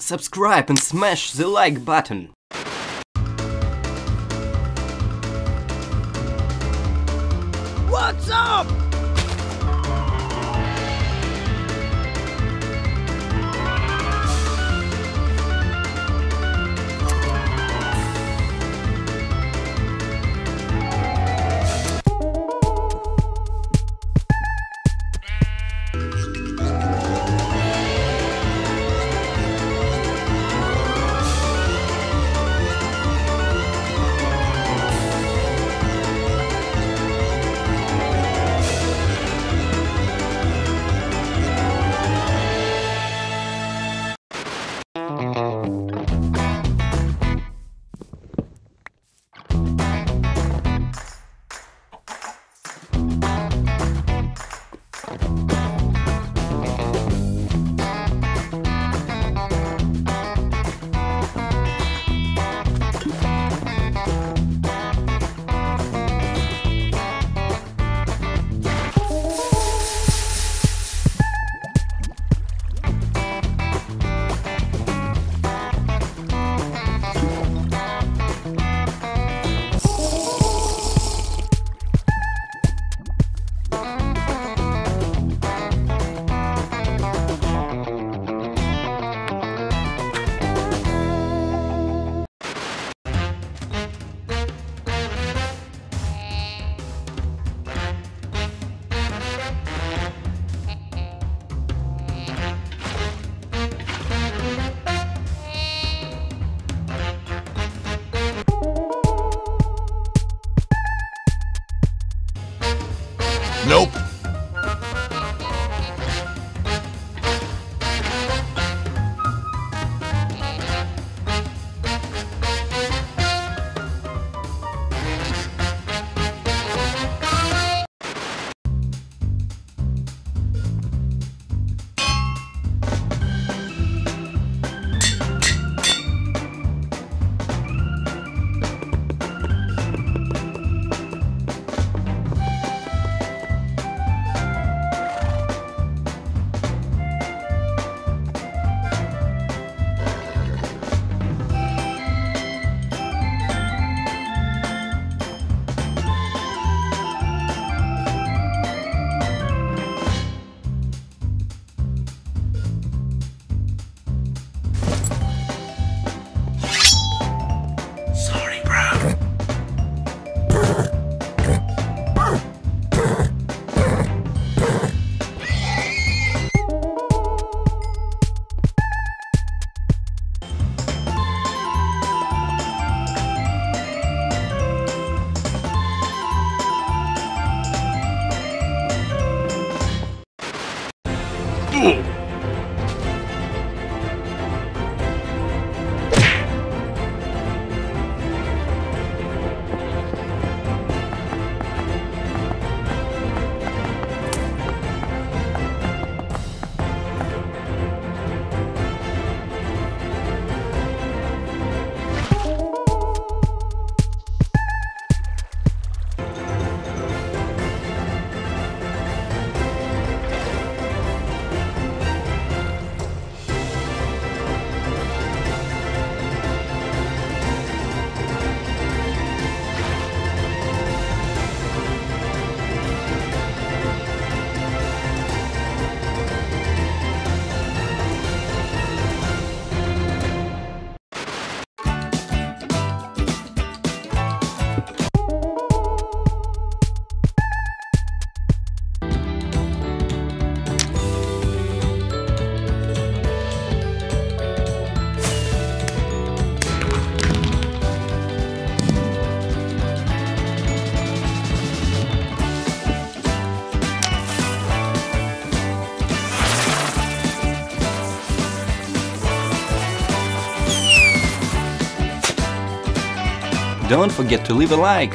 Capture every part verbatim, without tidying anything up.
Subscribe and smash the like button. What's up? Nope. Don't forget to leave a like!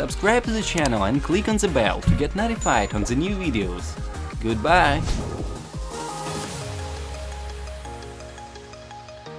Subscribe to the channel and click on the bell to get notified on the new videos. Goodbye!